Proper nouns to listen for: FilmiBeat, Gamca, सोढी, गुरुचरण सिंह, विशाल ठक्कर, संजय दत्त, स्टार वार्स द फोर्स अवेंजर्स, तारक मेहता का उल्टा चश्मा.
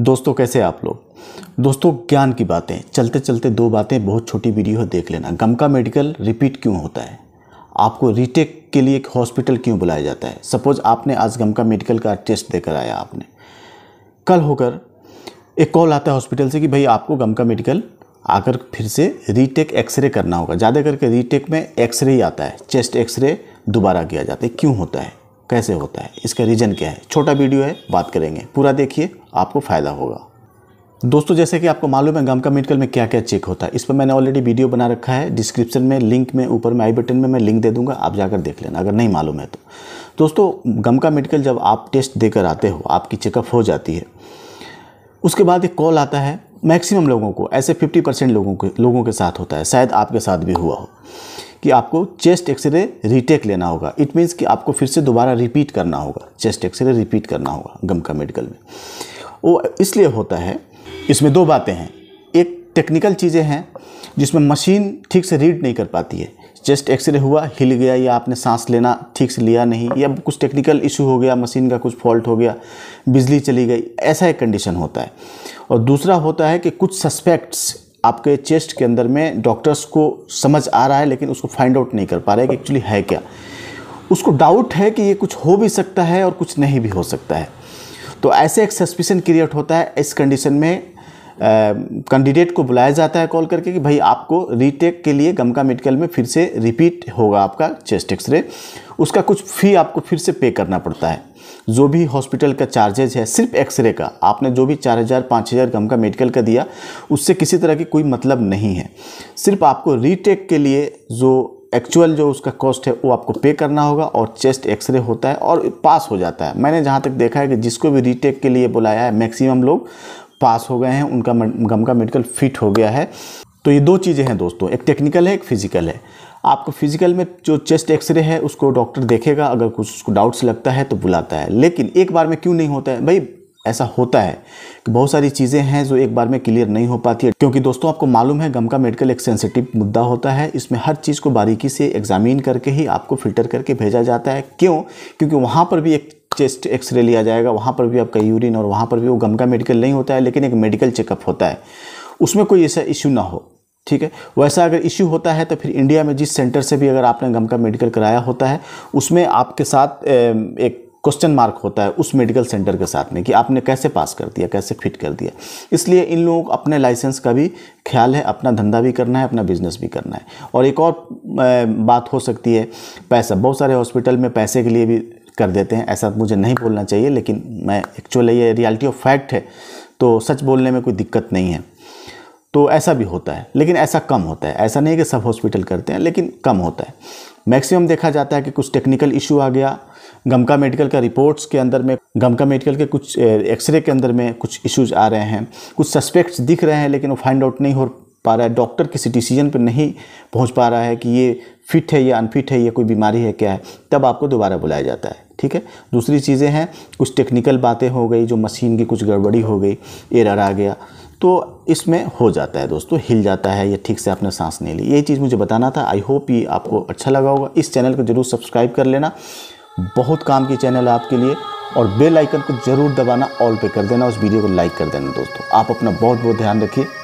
दोस्तों कैसे आप लोग दोस्तों, ज्ञान की बातें चलते चलते दो बातें, बहुत छोटी वीडियो देख लेना। गमका मेडिकल रिपीट क्यों होता है, आपको रीटेक के लिए एक हॉस्पिटल क्यों बुलाया जाता है। सपोज आपने आज गमका मेडिकल का टेस्ट देकर आया, आपने कल होकर एक कॉल आता है हॉस्पिटल से कि भाई आपको गमका मेडिकल आकर फिर से रीटेक एक्सरे करना होगा। ज़्यादा करके रीटेक में एक्सरे ही आता है, चेस्ट एक्सरे दोबारा किया जाता है। क्यों होता है, कैसे होता है, इसका रीज़न क्या है, छोटा वीडियो है, बात करेंगे। पूरा देखिए, आपको फ़ायदा होगा। दोस्तों जैसे कि आपको मालूम है गमका मेडिकल में क्या क्या चेक होता है, इस पर मैंने ऑलरेडी वीडियो बना रखा है। डिस्क्रिप्शन में लिंक में ऊपर में आई बटन में मैं लिंक दे दूंगा, आप जाकर देख लेना अगर नहीं मालूम है तो। दोस्तों गमका मेडिकल जब आप टेस्ट देकर आते हो, आपकी चेकअप हो जाती है, उसके बाद एक कॉल आता है। मैक्सिमम लोगों को ऐसे 50% लोगों के साथ होता है, शायद आपके साथ भी हुआ हो, कि आपको चेस्ट एक्सरे रीटेक लेना होगा। इट मीन्स कि आपको फिर से दोबारा रिपीट करना होगा, चेस्ट एक्सरे रिपीट करना होगा गमका मेडिकल में। वो इसलिए होता है, इसमें दो बातें हैं। एक टेक्निकल चीज़ें हैं जिसमें मशीन ठीक से रीड नहीं कर पाती है। चेस्ट एक्सरे हुआ, हिल गया, या आपने सांस लेना ठीक से लिया नहीं, या कुछ टेक्निकल इशू हो गया, मशीन का कुछ फॉल्ट हो गया, बिजली चली गई, ऐसा एक कंडीशन होता है। और दूसरा होता है कि कुछ सस्पेक्ट्स आपके चेस्ट के अंदर में डॉक्टर्स को समझ आ रहा है लेकिन उसको फाइंड आउट नहीं कर पा रहे कि एक्चुअली है क्या। उसको डाउट है कि ये कुछ हो भी सकता है और कुछ नहीं भी हो सकता है। तो ऐसे एक सस्पिशन क्रिएट होता है। इस कंडीशन में कैंडिडेट को बुलाया जाता है कॉल करके कि भाई आपको रीटेक के लिए गमका मेडिकल में फिर से रिपीट होगा आपका चेस्ट एक्सरे। उसका कुछ फ़ी आपको फिर से पे करना पड़ता है, जो भी हॉस्पिटल का चार्जेज है सिर्फ एक्सरे का। आपने जो भी 4,000 5,000 गमका मेडिकल का दिया, उससे किसी तरह की कोई मतलब नहीं है। सिर्फ आपको रीटेक के लिए जो एक्चुअल जो उसका कॉस्ट है वो आपको पे करना होगा। और चेस्ट एक्सरे होता है और पास हो जाता है। मैंने जहाँ तक देखा है कि जिसको भी रीटेक के लिए बुलाया है मैक्सिमम लोग पास हो गए हैं, उनका गमका मेडिकल फिट हो गया है। तो ये दो चीज़ें हैं दोस्तों, एक टेक्निकल है, एक फिजिकल है। आपको फिजिकल में जो चेस्ट एक्सरे है उसको डॉक्टर देखेगा, अगर कुछ उसको डाउट्स लगता है तो बुलाता है। लेकिन एक बार में क्यों नहीं होता है भाई, ऐसा होता है कि बहुत सारी चीज़ें हैं जो एक बार में क्लियर नहीं हो पाती है। क्योंकि दोस्तों आपको मालूम है गमका मेडिकल एक सेंसिटिव मुद्दा होता है, इसमें हर चीज़ को बारीकी से एग्जामिन करके ही आपको फ़िल्टर करके भेजा जाता है। क्यों, क्योंकि वहाँ पर भी एक चेस्ट एक्सरे लिया जाएगा, वहाँ पर भी आपका यूरिन, और वहाँ पर भी वो गमका मेडिकल नहीं होता है लेकिन एक मेडिकल चेकअप होता है, उसमें कोई ऐसा इश्यू ना हो। ठीक है, वैसा अगर इश्यू होता है तो फिर इंडिया में जिस सेंटर से भी अगर आपने गमका मेडिकल कराया होता है, उसमें आपके साथ एक क्वेश्चन मार्क होता है उस मेडिकल सेंटर के साथ में कि आपने कैसे पास कर दिया, कैसे फिट कर दिया। इसलिए इन लोगों को अपने लाइसेंस का भी ख्याल है, अपना धंधा भी करना है, अपना बिजनेस भी करना है। और एक और बात हो सकती है, पैसा। बहुत सारे हॉस्पिटल में पैसे के लिए भी कर देते हैं, ऐसा मुझे नहीं बोलना चाहिए लेकिन मैं एक्चुअली ये रियलिटी ऑफ फैक्ट है, तो सच बोलने में कोई दिक्कत नहीं है। तो ऐसा भी होता है लेकिन ऐसा कम होता है, ऐसा नहीं कि सब हॉस्पिटल करते हैं लेकिन कम होता है। मैक्सिमम देखा जाता है कि कुछ टेक्निकल इशू आ गया गमका मेडिकल का रिपोर्ट्स के अंदर में, गमका मेडिकल के कुछ एक्सरे के अंदर में कुछ इश्यूज़ आ रहे हैं, कुछ सस्पेक्ट्स दिख रहे हैं लेकिन वो फाइंड आउट नहीं हो पा रहा है, डॉक्टर किसी डिसीजन पर नहीं पहुंच पा रहा है कि ये फिट है या अनफिट है, ये कोई बीमारी है क्या है, तब आपको दोबारा बुलाया जाता है। ठीक है, दूसरी चीज़ें हैं कुछ टेक्निकल बातें हो गई, जो मशीन की कुछ गड़बड़ी हो गई, एरर आ गया, तो इसमें हो जाता है दोस्तों, हिल जाता है या ठीक से आपने सांस नहीं ली। यही चीज़ मुझे बताना था। आई होप ये आपको अच्छा लगा होगा। इस चैनल को ज़रूर सब्सक्राइब कर लेना, बहुत काम की चैनल है आपके लिए। और बेल आइकन को ज़रूर दबाना, ऑल पे कर देना, उस वीडियो को लाइक कर देना। दोस्तों आप अपना बहुत बहुत ध्यान रखिए।